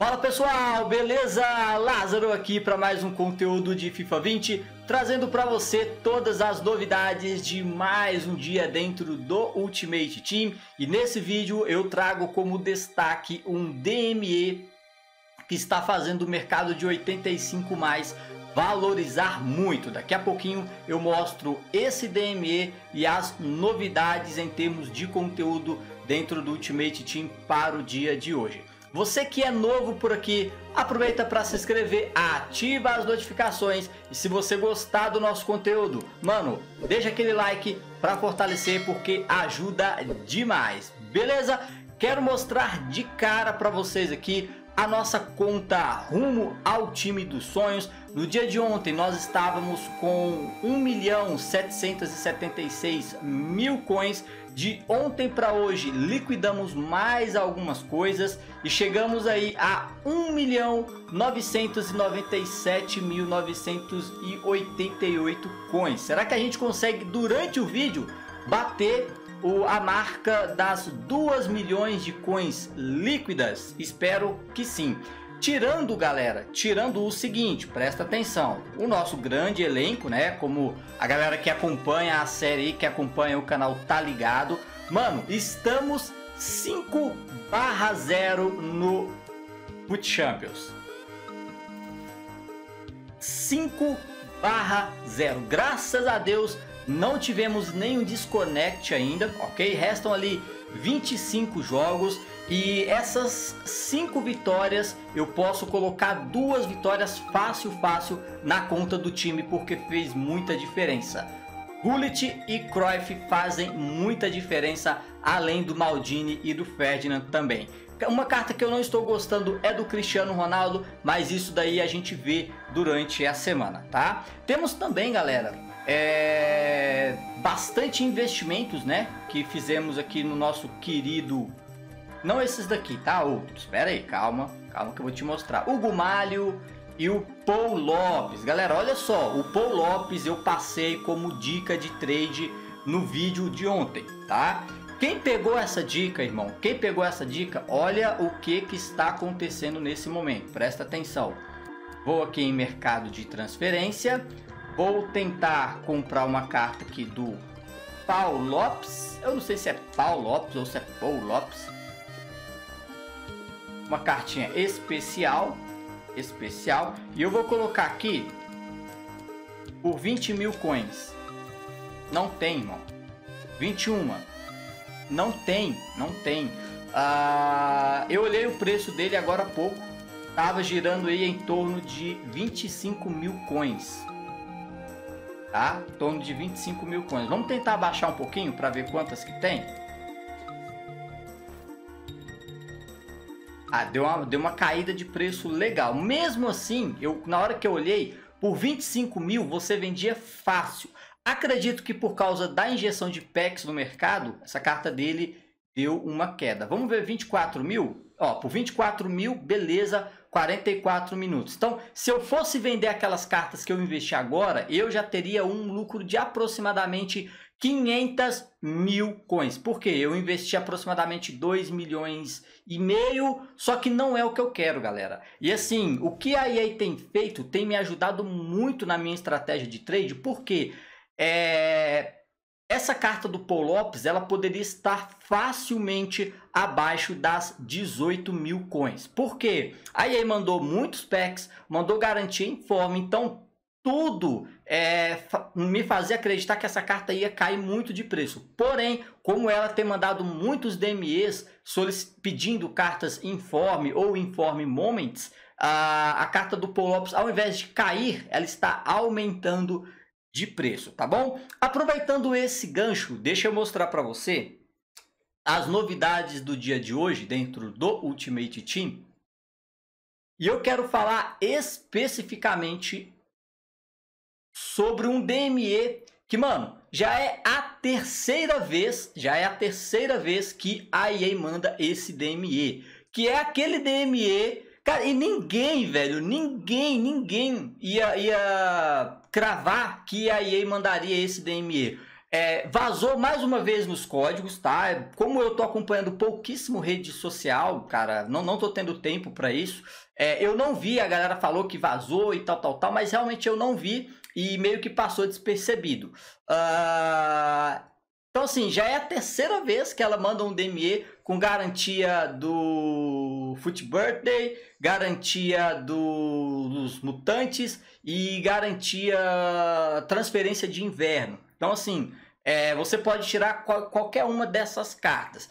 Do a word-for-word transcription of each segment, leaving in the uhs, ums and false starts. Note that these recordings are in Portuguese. Fala pessoal, beleza? Lázaro aqui para mais um conteúdo de FIFA vinte, trazendo para você todas as novidades de mais um dia dentro do Ultimate Team. E nesse vídeo eu trago como destaque um D M E que está fazendo o mercado de oitenta e cinco mais valorizar muito. Daqui a pouquinho eu mostro esse D M E e as novidades em termos de conteúdo dentro do Ultimate Team para o dia de hoje. Você que é novo por aqui, aproveita para se inscrever, ativa as notificações e se você gostar do nosso conteúdo, mano, deixa aquele like para fortalecer porque ajuda demais, beleza? Quero mostrar de cara para vocês aqui a nossa conta rumo ao time dos sonhos. No dia de ontem nós estávamos com um milhão setecentos e setenta e seis mil coins. De ontem para hoje liquidamos mais algumas coisas e chegamos aí a um milhão novecentos e noventa e sete mil novecentos e oitenta e oito coins. Será que a gente consegue durante o vídeo bater o, a marca das dois milhões de coins líquidas? Espero que sim. Tirando, galera, tirando o seguinte, presta atenção, o nosso grande elenco, né, como a galera que acompanha a série, que acompanha o canal tá ligado, mano, estamos cinco barra zero no Foot Champions, cinco barra zero, graças a Deus não tivemos nenhum desconect ainda, ok? Restam ali vinte e cinco jogos e essas cinco vitórias eu posso colocar duas vitórias fácil fácil na conta do time porque fez muita diferença. Gullit e Cruyff fazem muita diferença, além do Maldini e do Ferdinand também. Uma carta que eu não estou gostando é do Cristiano Ronaldo, mas isso daí a gente vê durante a semana, tá? Temos também, galera, é... bastante investimentos, né, que fizemos aqui no nosso querido... Não esses daqui, tá? Outros. Espera aí, calma. Calma que eu vou te mostrar. O Hugo Malho e o Paulo Lopes. Galera, olha só. O Paulo Lopes eu passei como dica de trade no vídeo de ontem, tá? Quem pegou essa dica, irmão? Quem pegou essa dica? Olha o que, que está acontecendo nesse momento. Presta atenção. Vou aqui em mercado de transferência. Vou tentar comprar uma carta aqui do Paulo Lopes. Eu não sei se é Paulo Lopes ou se é Paulo Lopes. Uma cartinha especial, especial, e eu vou colocar aqui por vinte mil coins. Não tem, irmão. vinte e um. Não tem, não tem. Uh, eu olhei o preço dele agora há pouco. Tava girando aí em torno de vinte e cinco mil coins. Tá? Em torno de vinte e cinco mil coins. Vamos tentar baixar um pouquinho para ver quantas que tem. Ah, deu uma, deu uma caída de preço legal. Mesmo assim, eu, na hora que eu olhei, por vinte e cinco mil você vendia fácil. Acredito que por causa da injeção de P E X no mercado, essa carta dele deu uma queda. Vamos ver vinte e quatro mil? Ó, por vinte e quatro mil, beleza, quarenta e quatro minutos. Então, se eu fosse vender aquelas cartas que eu investi agora, eu já teria um lucro de aproximadamente quinhentas mil coins, porque eu investi aproximadamente dois milhões e meio, só que não é o que eu quero, galera. E assim, o que a E A tem feito tem me ajudado muito na minha estratégia de trade, porque é... essa carta do Paulo Lopes, ela poderia estar facilmente abaixo das dezoito mil coins, porque a E A mandou muitos packs, mandou garantia em forma, então tudo é, me fazia acreditar que essa carta ia cair muito de preço. Porém, como ela tem mandado muitos D M Es pedindo cartas Informe ou Informe Moments, a, a carta do Paulo Lopes, ao invés de cair, ela está aumentando de preço, tá bom? Aproveitando esse gancho, deixa eu mostrar para você as novidades do dia de hoje dentro do Ultimate Team. E eu quero falar especificamente sobre um D M E que, mano, já é a terceira vez, já é a terceira vez que a E A manda esse D M E, que é aquele D M E, cara, e ninguém, velho, ninguém, ninguém ia, ia cravar que a E A mandaria esse D M E. É, vazou mais uma vez nos códigos, tá? Como eu tô acompanhando pouquíssimo rede social, cara, não, não tô tendo tempo para isso. É, eu não vi, a galera falou que vazou e tal, tal, tal, mas realmente eu não vi e meio que passou despercebido. Uh, então, assim, já é a terceira vez que ela manda um D M E com garantia do Foot Birthday, garantia do, dos Mutantes e garantia transferência de inverno. Então, assim, é, você pode tirar qual, qualquer uma dessas cartas.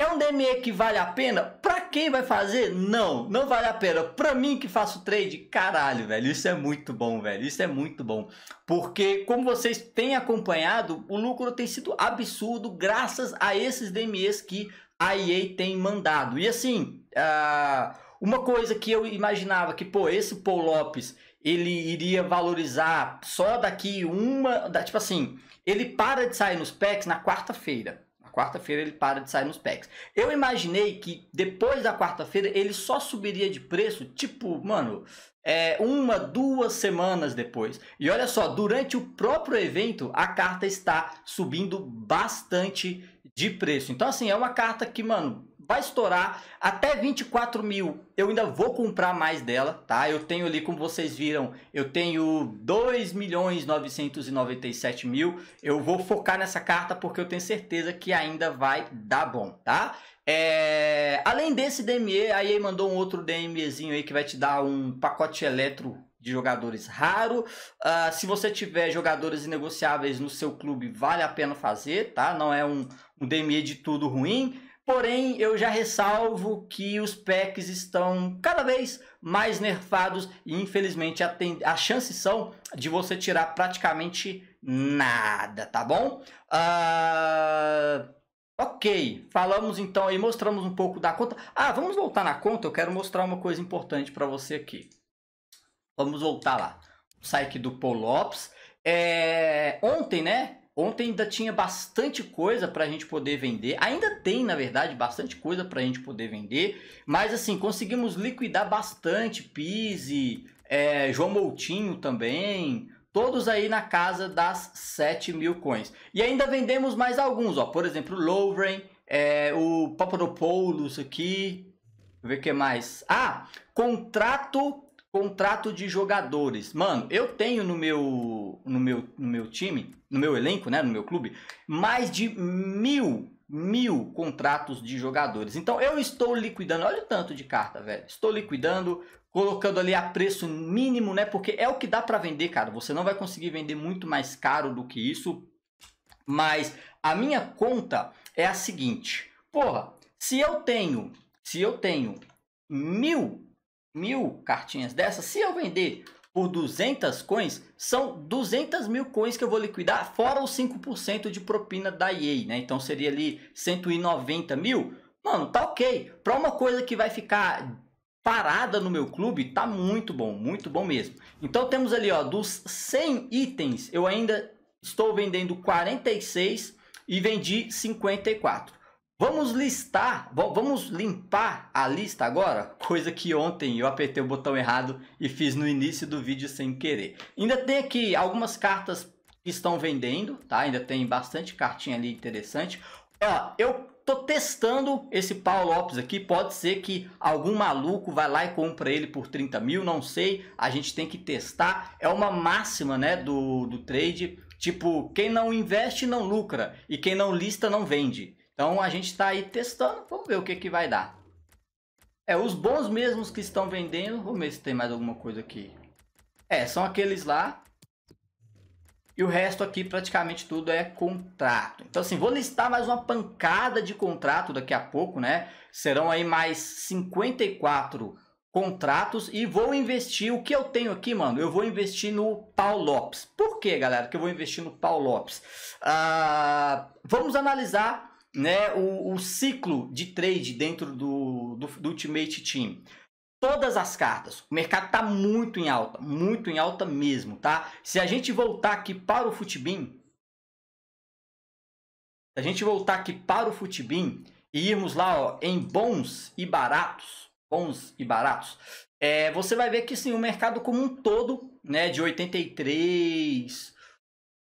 É um D M E que vale a pena? Pra quem vai fazer? Não, não vale a pena. Pra mim que faço trade, caralho, velho, isso é muito bom, velho, isso é muito bom. Porque, como vocês têm acompanhado, o lucro tem sido absurdo graças a esses D M Es que a E A tem mandado. E, assim, uh, uma coisa que eu imaginava que, pô, esse Paulo Lopes, ele iria valorizar só daqui uma... Da, tipo assim, ele para de sair nos P E X na quarta-feira. Na quarta-feira ele para de sair nos P E X. Eu imaginei que depois da quarta-feira ele só subiria de preço, tipo, mano, é, uma, duas semanas depois. E olha só, durante o próprio evento a carta está subindo bastante de preço. Então, assim, é uma carta que, mano... vai estourar até vinte e quatro mil. Eu ainda vou comprar mais dela, tá? Eu tenho ali, como vocês viram, eu tenho dois milhões novecentos e noventa e sete mil. Eu vou focar nessa carta porque eu tenho certeza que ainda vai dar bom, tá? É... Além desse D M E, a E A mandou um outro DMEzinho aí que vai te dar um pacote eletro de jogadores raro. Uh, se você tiver jogadores inegociáveis no seu clube, vale a pena fazer, tá? Não é um, um D M E de tudo ruim. Porém, eu já ressalvo que os P E Cs estão cada vez mais nerfados e, infelizmente, a, a chances são de você tirar praticamente nada, tá bom? Uh, ok, falamos então e mostramos um pouco da conta. Ah, vamos voltar na conta, eu quero mostrar uma coisa importante para você aqui. Vamos voltar lá. O site do Paulo Lopes. É, ontem, né? Ontem ainda tinha bastante coisa para a gente poder vender. Ainda tem, na verdade, bastante coisa para a gente poder vender. Mas, assim, conseguimos liquidar bastante. Pise, é, João Moutinho também. Todos aí na casa das sete mil coins. E ainda vendemos mais alguns, ó. Por exemplo, o Lovren, é, o Papadopoulos aqui. Deixa eu ver o que mais. Ah, contrato... Contrato de jogadores. Mano, eu tenho no meu, no meu, no meu time, no meu elenco, né, no meu clube, mais de mil, mil contratos de jogadores. Então, eu estou liquidando, olha o tanto de carta, velho. Estou liquidando, colocando ali a preço mínimo, né, porque é o que dá para vender, cara. Você não vai conseguir vender muito mais caro do que isso. Mas a minha conta é a seguinte. Porra, se eu tenho, se eu tenho mil... mil cartinhas dessas, se eu vender por duzentas coins, são duzentas mil coins que eu vou liquidar, fora os cinco por cento de propina da E A, né? Então seria ali cento e noventa mil. Mano, tá ok. Para uma coisa que vai ficar parada no meu clube, tá muito bom, muito bom mesmo. Então temos ali, ó, dos cem itens, eu ainda estou vendendo quarenta e seis e vendi cinquenta e quatro. Vamos listar, vamos limpar a lista agora, coisa que ontem eu apertei o botão errado e fiz no início do vídeo sem querer. Ainda tem aqui algumas cartas que estão vendendo, tá? Ainda tem bastante cartinha ali interessante. Ó, eu tô testando esse Paulo Lopes aqui, pode ser que algum maluco vai lá e compra ele por trinta mil, não sei. A gente tem que testar, é uma máxima, né, do, do trade, tipo, quem não investe não lucra e quem não lista não vende. Então a gente está aí testando, vamos ver o que, que vai dar. É, os bons mesmos que estão vendendo, vamos ver se tem mais alguma coisa aqui. É, são aqueles lá. E o resto aqui praticamente tudo é contrato. Então assim, vou listar mais uma pancada de contrato daqui a pouco, né? Serão aí mais cinquenta e quatro contratos e vou investir, o que eu tenho aqui, mano, eu vou investir no Paulo Lopes. Por que, galera, que eu vou investir no Paulo Lopes? Ah, vamos analisar... né, o, o ciclo de trade dentro do, do, do Ultimate Team. Todas as cartas, o mercado tá muito em alta, muito em alta mesmo, tá? Se a gente voltar aqui para o FUTBIN, se a gente voltar aqui para o FUTBIN e irmos lá, ó, em bons e baratos, bons e baratos, é, você vai ver que sim, o mercado como um todo, né, de oitenta e três...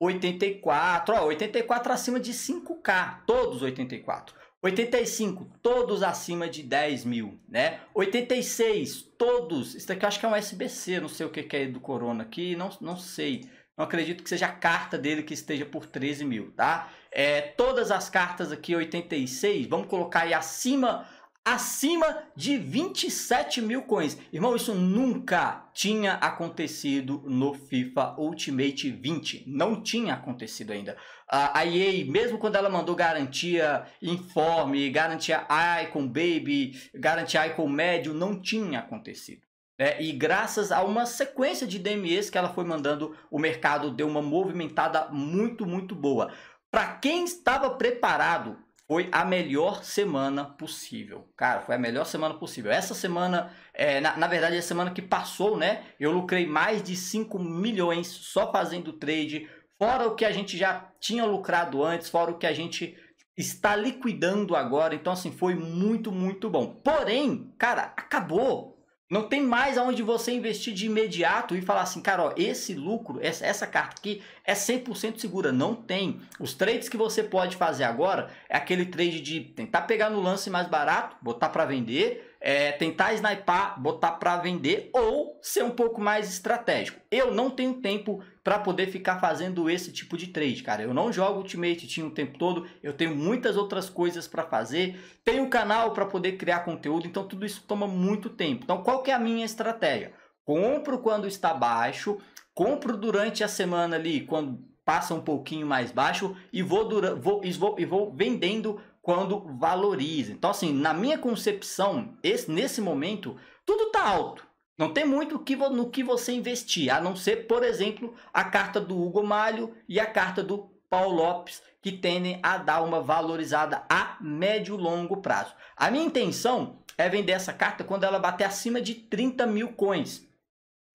oitenta e quatro, ó, oitenta e quatro acima de cinco K, todos oitenta e quatro. oitenta e cinco, todos acima de dez mil, né? oitenta e seis, todos, isso aqui eu acho que é um S B C, não sei o que, que é do Corona aqui, não, não sei. Não acredito que seja a carta dele que esteja por treze mil, tá? É, todas as cartas aqui, oitenta e seis, vamos colocar aí acima... acima de vinte e sete mil coins. Irmão, isso nunca tinha acontecido no FIFA Ultimate vinte. Não tinha acontecido ainda. A E A, mesmo quando ela mandou garantia informe, garantia Icon Baby, garantia Icon Médio, não tinha acontecido. É, e graças a uma sequência de D M Es que ela foi mandando, o mercado deu uma movimentada muito, muito boa. Para quem estava preparado... foi a melhor semana possível. Cara, foi a melhor semana possível. Essa semana, é, na, na verdade, a semana que passou, né? Eu lucrei mais de cinco milhões só fazendo trade. Fora o que a gente já tinha lucrado antes, fora o que a gente está liquidando agora. Então, assim, foi muito, muito bom. Porém, cara, acabou. Não tem mais aonde você investir de imediato e falar assim, cara, ó, esse lucro, essa, essa carta aqui é cem por cento segura. Não tem. Os trades que você pode fazer agora é aquele trade de tentar pegar no lance mais barato, botar para vender, é, tentar snipar, botar para vender ou ser um pouco mais estratégico. Eu não tenho tempo para poder ficar fazendo esse tipo de trade, cara. Eu não jogo Ultimate Team o tempo todo, eu tenho muitas outras coisas para fazer, tenho um canal para poder criar conteúdo, então tudo isso toma muito tempo. Então qual que é a minha estratégia? Compro quando está baixo, compro durante a semana ali, quando passa um pouquinho mais baixo e vou, dura vou, e vou, e vou vendendo quando valoriza. Então assim, na minha concepção, esse, nesse momento, tudo tá alto. Não tem muito que, no que você investir, a não ser, por exemplo, a carta do Hugo Malho e a carta do Paulo Lopes, que tendem a dar uma valorizada a médio e longo prazo. A minha intenção é vender essa carta quando ela bater acima de trinta mil coins.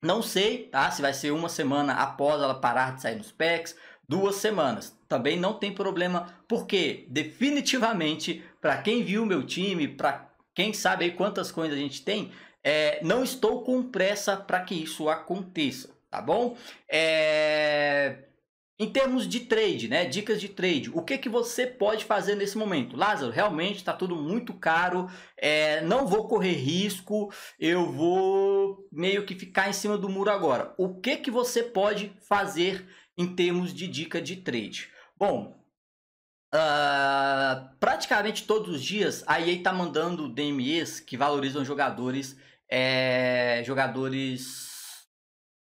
Não sei, tá? Se vai ser uma semana após ela parar de sair nos packs, duas semanas. Também não tem problema, porque definitivamente, para quem viu o meu time, para quem sabe aí quantas coins a gente tem... É, não estou com pressa para que isso aconteça, tá bom? É... Em termos de trade, né? Dicas de trade. O que, que você pode fazer nesse momento? Lázaro, realmente está tudo muito caro. É, não vou correr risco. Eu vou meio que ficar em cima do muro agora. O que, que você pode fazer em termos de dica de trade? Bom... Uh, praticamente todos os dias a E A tá mandando D M Es que valorizam jogadores é, jogadores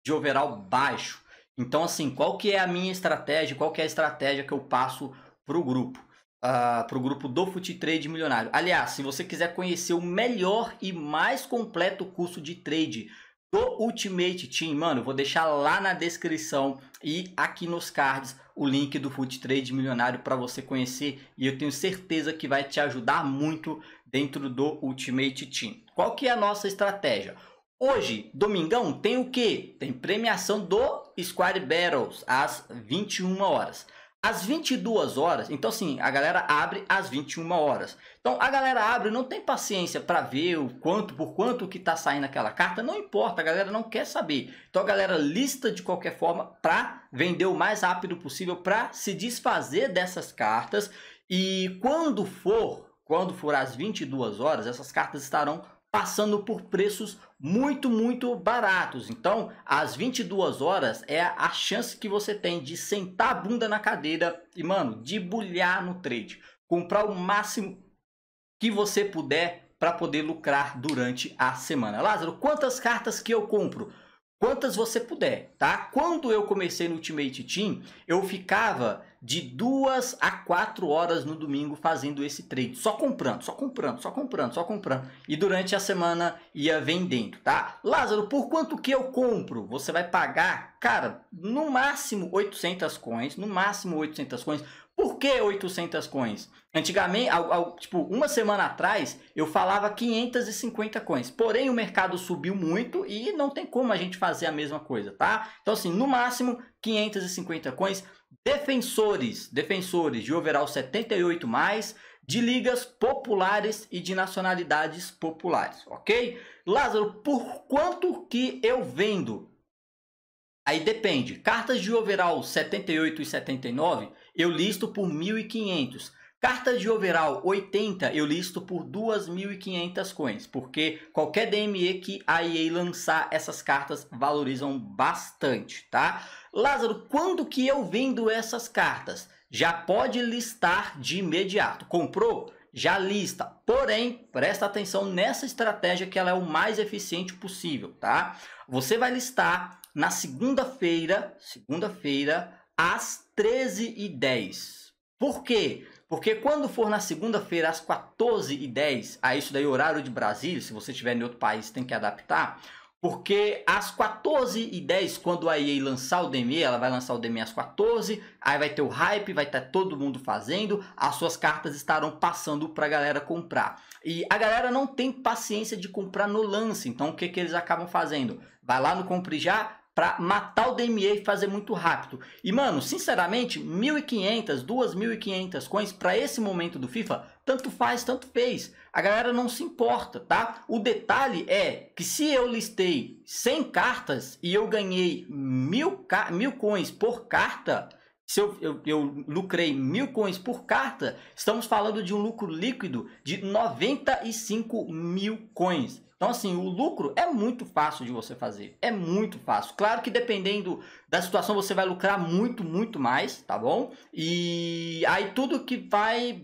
de overall baixo. Então assim, qual que é a minha estratégia, qual que é a estratégia que eu passo pro grupo, uh, pro grupo do Fut Trade Milionário. Aliás, se você quiser conhecer o melhor e mais completo curso de trade do Ultimate Team, mano, eu vou deixar lá na descrição e aqui nos cards o link do Fut Trade Milionário para você conhecer, e eu tenho certeza que vai te ajudar muito dentro do Ultimate Team. Qual que é a nossa estratégia? Hoje, domingão, tem o que? Tem premiação do Squad Battles às vinte e uma horas. Às vinte e duas horas, então assim, a galera abre às vinte e uma horas. Então a galera abre, não tem paciência para ver o quanto, por quanto que tá saindo aquela carta, não importa, a galera não quer saber. Então a galera lista de qualquer forma para vender o mais rápido possível, para se desfazer dessas cartas. E quando for, quando for às vinte e duas horas, essas cartas estarão passando por preços muito, muito baratos. Então, às vinte e duas horas é a chance que você tem de sentar a bunda na cadeira e, mano, debulhar no trade. Comprar o máximo que você puder para poder lucrar durante a semana. Lázaro, quantas cartas que eu compro? Quantas você puder, tá? Quando eu comecei no Ultimate Team, eu ficava de duas a quatro horas no domingo fazendo esse trade. Só comprando, só comprando, só comprando, só comprando. E durante a semana ia vendendo, tá? Lázaro, por quanto que eu compro? Você vai pagar, cara, no máximo oitocentas coins. No máximo oitocentas coins. Por que oitocentas coins? Antigamente, ao, ao, tipo, uma semana atrás, eu falava quinhentas e cinquenta coins. Porém, o mercado subiu muito e não tem como a gente fazer a mesma coisa, tá? Então, assim, no máximo quinhentas e cinquenta coins. Defensores, defensores de overall setenta e oito mais, de ligas populares e de nacionalidades populares, ok? Lázaro, por quanto que eu vendo? Aí depende, cartas de overall setenta e oito e setenta e nove eu listo por mil e quinhentos. Cartas de overall oitenta eu listo por duas mil e quinhentas coins, porque qualquer D M E que a E A lançar, essas cartas valorizam bastante, tá? Lázaro, quando que eu vendo essas cartas? Já pode listar de imediato. Comprou? Já lista. Porém, presta atenção nessa estratégia que ela é o mais eficiente possível, tá? Você vai listar na segunda-feira, segunda-feira, às treze e dez. Por quê? Porque quando for na segunda-feira, às quatorze e dez, a isso daí horário de Brasília, se você estiver em outro país, tem que adaptar. Porque às quatorze e dez, quando a E A lançar o D M E, ela vai lançar o D M E às quatorze, aí vai ter o hype, vai estar todo mundo fazendo, as suas cartas estarão passando para a galera comprar. E a galera não tem paciência de comprar no lance, então o que, que eles acabam fazendo? Vai lá no Compre Já, para matar o D M E e fazer muito rápido. E mano, sinceramente, mil e quinhentas, duas mil e quinhentas coins para esse momento do FIFA, tanto faz, tanto fez. A galera não se importa, tá? O detalhe é que se eu listei cem cartas e eu ganhei mil, mil coins por carta, se eu, eu, eu lucrei mil coins por carta, estamos falando de um lucro líquido de noventa e cinco mil coins. Então assim, o lucro é muito fácil de você fazer, é muito fácil. Claro que dependendo da situação você vai lucrar muito, muito mais, tá bom? E aí tudo que vai,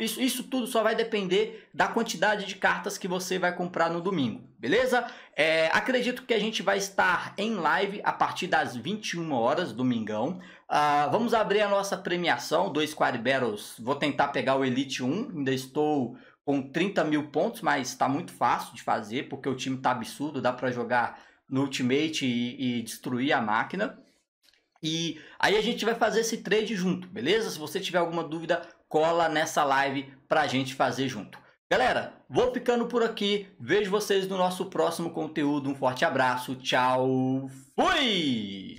isso, isso tudo só vai depender da quantidade de cartas que você vai comprar no domingo, beleza? É, acredito que a gente vai estar em live a partir das vinte e uma horas, domingão. Uh, vamos abrir a nossa premiação, dois Squad Battles, vou tentar pegar o Elite um, ainda estou com trinta mil pontos, mas tá muito fácil de fazer, porque o time tá absurdo, dá para jogar no Ultimate e, e destruir a máquina. E aí a gente vai fazer esse trade junto, beleza? Se você tiver alguma dúvida, cola nessa live pra gente fazer junto. Galera, vou ficando por aqui, vejo vocês no nosso próximo conteúdo, um forte abraço, tchau, fui!